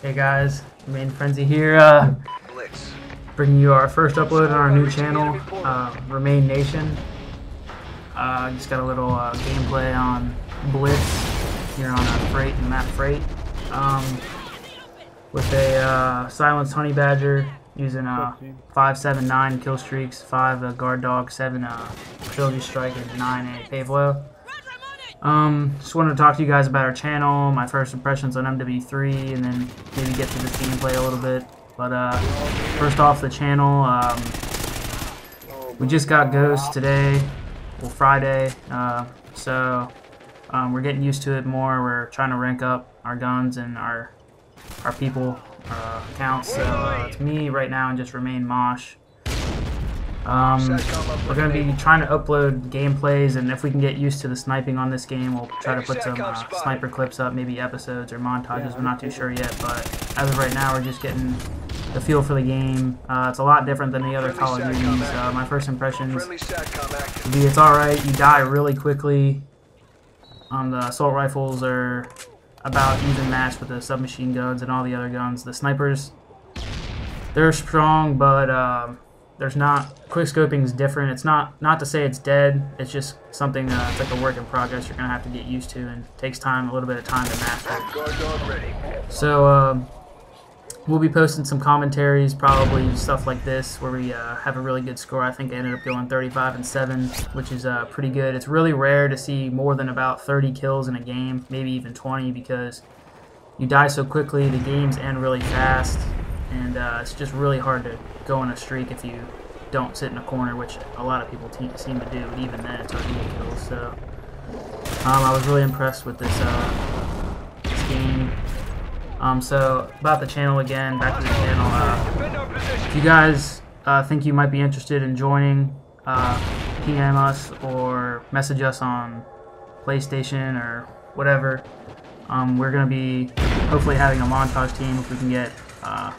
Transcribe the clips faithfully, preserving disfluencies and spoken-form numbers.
Hey guys, Remain Frenzy here, uh, Blitz. Bringing you our first upload on our new channel, uh, Remain Nation. Uh, just got a little uh, gameplay on Blitz here on uh, Freight and Map Freight um, with a uh, silenced Honey Badger using uh, five seven nine kill streaks, five uh, guard dog, seven uh, Trilogy Strike, and nine a pave low. Um, just wanted to talk to you guys about our channel, my first impressions on M W three, and then maybe get to this gameplay a little bit. But uh, first off, the channel, um, we just got Ghost today, well Friday, uh, so um, we're getting used to it more. We're trying to rank up our guns and our our people uh, accounts. So uh, it's me right now and just Remain Mosh. Um, we're going to be trying to upload gameplays, and if we can get used to the sniping on this game, we'll try to put some uh, sniper clips up, maybe episodes or montages. We're not too sure yet, but as of right now, we're just getting the feel for the game. Uh, it's a lot different than the other Call of Duties. Uh, my first impressions would be it's alright. You die really quickly. Um, the assault rifles are about even matched with the submachine guns and all the other guns. The snipers, they're strong, but... Uh, There's not, quick scoping is different. It's not, not to say it's dead, it's just something that's uh, like a work in progress you're going to have to get used to, and it takes time, a little bit of time to master. So, um, we'll be posting some commentaries, probably stuff like this, where we uh, have a really good score. I think I ended up going thirty-five and seven, which is uh, pretty good. It's really rare to see more than about thirty kills in a game, maybe even twenty, because you die so quickly, the games end really fast. And uh, it's just really hard to go on a streak if you don't sit in a corner, which a lot of people te seem to do, and even then it's hard to get kills. So um, I was really impressed with this, uh, this game. Um, so about the channel again, back to the channel. Uh, if you guys uh, think you might be interested in joining, uh, P M us or message us on PlayStation or whatever. Um, we're going to be hopefully having a montage team if we can get... Uh,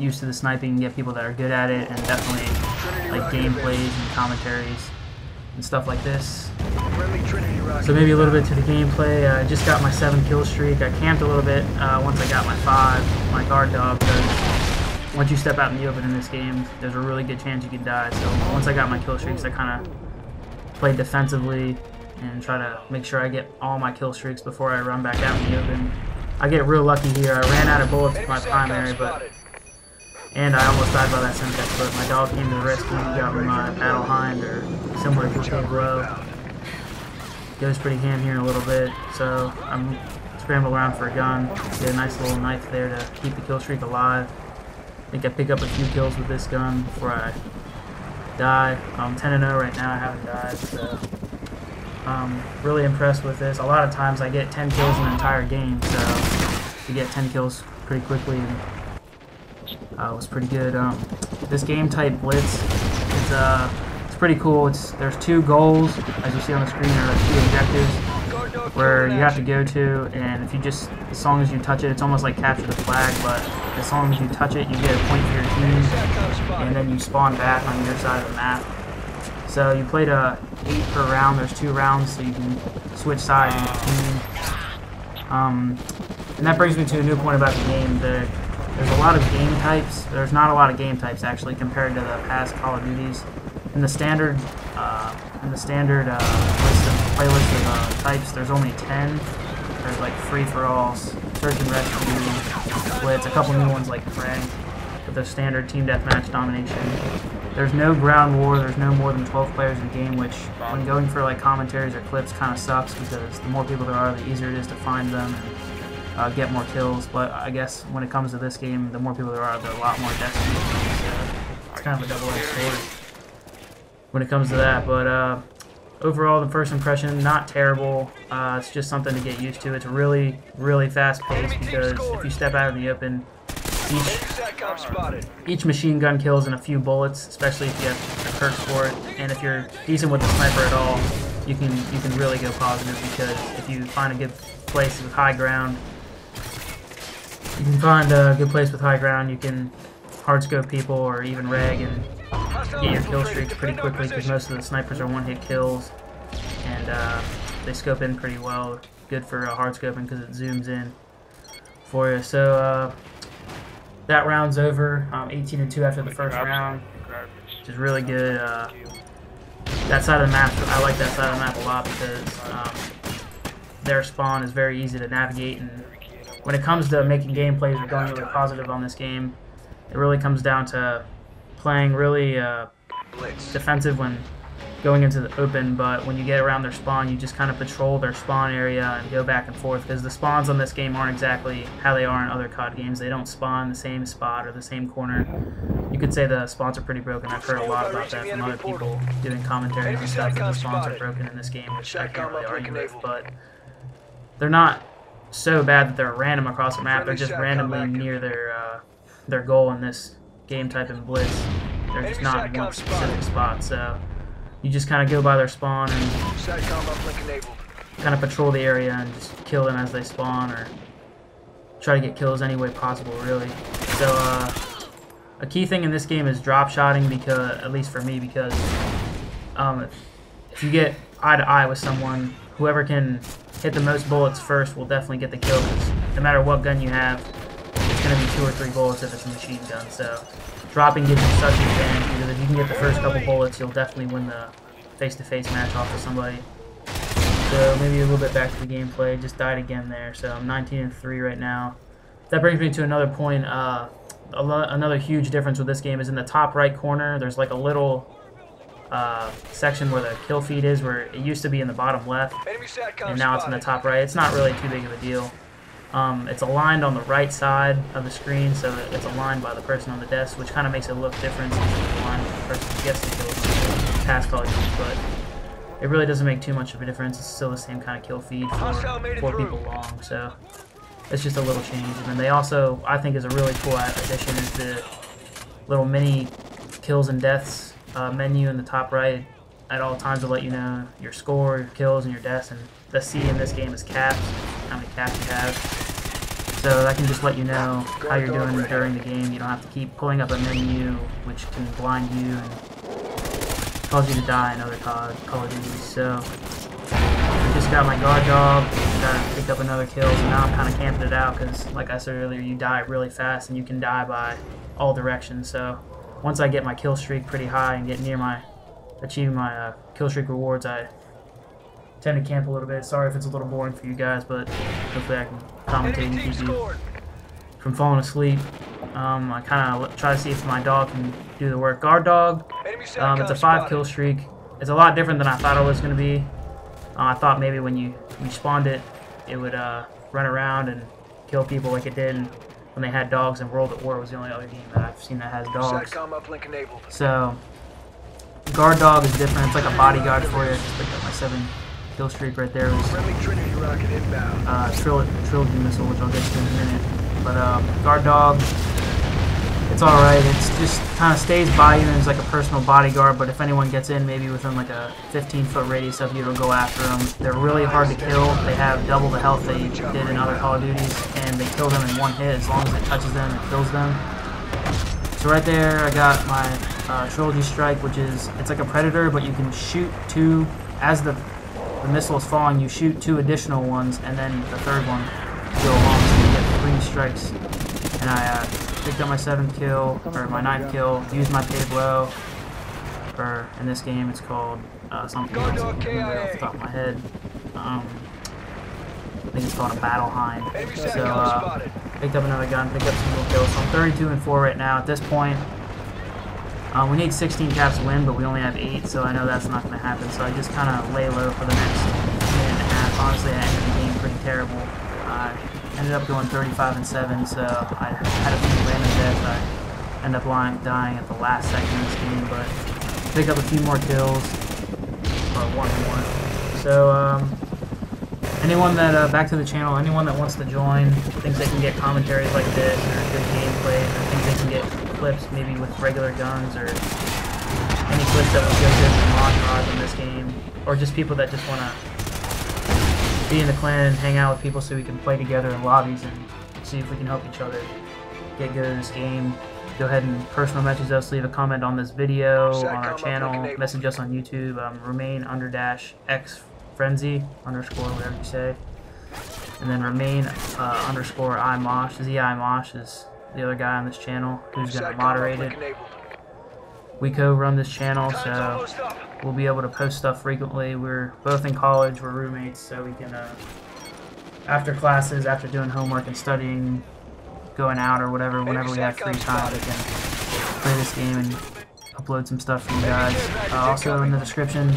used to the sniping and get people that are good at it, and definitely like gameplays and commentaries and stuff like this. So maybe a little bit to the gameplay. I just got my seven kill streak. I camped a little bit uh, once I got my five, my guard dog, because once you step out in the open in this game, there's a really good chance you can die. So once I got my kill streaks, I kind of played defensively and try to make sure I get all my kill streaks before I run back out in the open. I get real lucky here. I ran out of bullets with my primary, but... And I almost died by that syntax, but my dog came to the rescue and got me my battle hind or similar to a row. Goes pretty ham here in a little bit, so I'm scrambling around for a gun. Get a nice little knife there to keep the kill streak alive. I think I pick up a few kills with this gun before I die. I'm ten and oh right now, I haven't died, so... Um, really impressed with this. A lot of times I get ten kills in an entire game, so to get ten kills pretty quickly and, uh, was pretty good. Um, this game type Blitz, it's uh, it's pretty cool. It's there's two goals as you see on the screen, or like two objectives where you have to go to, and if you just as long as you touch it, it's almost like capture the flag, but as long as you touch it, you get a point for your team, and then you spawn back on your side of the map. So you played a eight per round. There's two rounds, so you can switch sides in the team. Um, and that brings me to a new point about the game. The, there's a lot of game types. There's not a lot of game types actually compared to the past Call of Duties. In the standard, uh, in the standard uh, list of, playlist of uh, types, there's only ten. There's like free for alls, search and rescue, Blitz, a couple new ones like Prey, but the standard team deathmatch, domination. There's no ground war, there's no more than twelve players in the game, which when going for like commentaries or clips kind of sucks, because the more people there are, the easier it is to find them and uh, get more kills. But I guess when it comes to this game, the more people there are, there are a lot more deaths. So it's kind of a double-edged sword when it comes to that. But uh, overall, the first impression, not terrible. Uh, it's just something to get used to. It's really, really fast-paced, because if you step out in the open, Each, each machine gun kills in a few bullets, especially if you have the perks for it. And if you're decent with the sniper at all, you can you can really go positive, because if you find a good place with high ground, you can find a good place with high ground. You can hardscope people or even reg and get your kill streaks pretty quickly, because most of the snipers are one-hit kills, and uh, they scope in pretty well. Good for uh, hardscoping because it zooms in. for you. So uh, that round's over. Um, eighteen and two after the first round, which is really good. Uh, that side of the map, I like that side of the map a lot because um, their spawn is very easy to navigate. And when it comes to making gameplays or going really positive on this game, it really comes down to playing really uh, defensive when going into the open, but when you get around their spawn, you just kind of patrol their spawn area and go back and forth, because the spawns on this game aren't exactly how they are in other C O D games. They don't spawn in the same spot or the same corner. You could say the spawns are pretty broken. I've heard a lot about that from other people doing commentary and stuff, that the spawns are broken in this game, which I can't really argue with, but they're not so bad that they're random across the map. They're just randomly near their, uh, their goal in this game type in Blitz. They're just not in one specific spot, so you just kind of go by their spawn and kind of patrol the area and just kill them as they spawn, or try to get kills any way possible, really. So uh, a key thing in this game is drop-shotting, because at least for me, because um, if, if you get eye to eye with someone, whoever can hit the most bullets first will definitely get the kill. No matter what gun you have, it's going to be two or three bullets if it's a machine gun. So dropping gives you such an advantage, because if you can get the first couple bullets, you'll definitely win the face-to-face match off with somebody. So maybe a little bit back to the gameplay. Just died again there, so I'm nineteen and three right now. That brings me to another point. Uh, another huge difference with this game is in the top right corner, there's like a little uh, section where the kill feed is, where it used to be in the bottom left, and now it's in the top right. It's not really too big of a deal. Um, it's aligned on the right side of the screen, so it's aligned by the person on the desk, which kind of makes it look different since it's aligned with the person who gets the kill past Call of Duty, but it really doesn't make too much of a difference. It's still the same kind of kill feed for four people long, so it's just a little change. And then they also, I think, is a really cool addition is the little mini kills and deaths uh, menu in the top right. At all times, will let you know your score, your kills, and your deaths. And the C in this game is caps, how many caps you have. So that can just let you know how you're doing during the game. You don't have to keep pulling up a menu, which can blind you and cause you to die in other Call of Duty. So I just got my guard dog, got to pick up another kill, so now I'm kind of camping it out because, like I said earlier, you die really fast and you can die by all directions. So once I get my kill streak pretty high and get near my achieving my uh, kill streak rewards, I tend to camp a little bit. Sorry if it's a little boring for you guys, but hopefully I can commentate and keep you from falling asleep. Um, I kind of try to see if my dog can do the work. Guard dog, um, it's a five kill streak. It's a lot different than I thought it was going to be. Uh, I thought maybe when you, you spawned it, it would uh, run around and kill people like it did and when they had dogs, and World at War was the only other game that I've seen that has dogs. So guard dog is different. It's like a bodyguard for you. I just picked up my seven kill streak right there. It was uh, Trilogy, Trilogy missile, which I'll get to in a minute. But um, guard dog, it's alright. It's just kind of stays by you and is like a personal bodyguard, but if anyone gets in, maybe within like a fifteen foot radius of you, it'll go after them. They're really hard to kill. They have double the health they did in other Call of Duties, and they kill them in one hit as long as it touches them and kills them. So right there, I got my uh, Trilogy Strike, which is, it's like a Predator, but you can shoot two, as the, the missile is falling, you shoot two additional ones, and then the third one go along, so you get three strikes. And I uh, picked up my seventh kill, or my ninth kill, used my pave low, or in this game it's called uh, something else, I can't remember off the top of my head. Um, I think it's called a battle hind. So, uh, picked up another gun, picked up some more kills. So I'm thirty-two and four right now. At this point, uh, we need sixteen caps to win, but we only have eight, so I know that's not going to happen. So I just kind of lay low for the next minute and a half. Honestly, I ended the game pretty terrible. I ended up going thirty-five and seven, so I had a few random deaths. I ended up lying, dying at the last second of this game, but pick up a few more kills, or one more. So, um... anyone that, uh, back to the channel, anyone that wants to join, thinks they can get commentaries like this, or good gameplay, or thinks they can get clips maybe with regular guns, or any clips that would go good with montage in this game, or just people that just want to be in the clan and hang out with people so we can play together in lobbies and see if we can help each other get good at this game. Go ahead and personal message us, leave a comment on this video, on our channel, message us on YouTube, um, Remain under dash X Frenzy underscore whatever you say. and then Remain uh, underscore I Mosh. The I Mosh is the other guy on this channel who's going to moderate it. We co-run this channel, so we'll be able to post stuff frequently. We're both in college, we're roommates, so we can, uh, after classes, after doing homework and studying, going out or whatever, whenever we have free time, we can play this game and upload some stuff for you guys. Uh, also in the description,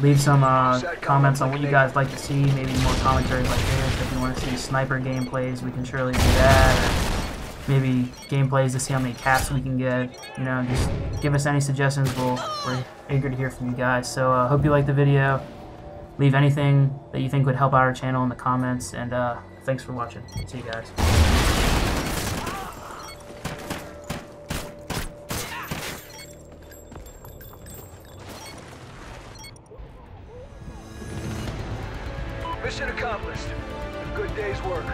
leave some uh, comments on what you guys like to see, maybe more commentary like this. If you want to see sniper gameplays, we can surely do that. Maybe gameplays to see how many caps we can get. You know, just give us any suggestions. We'll, we're eager to hear from you guys. So I uh, hope you liked the video. Leave anything that you think would help our channel in the comments. And uh, thanks for watching. See you guys. Mission accomplished. Good day's work.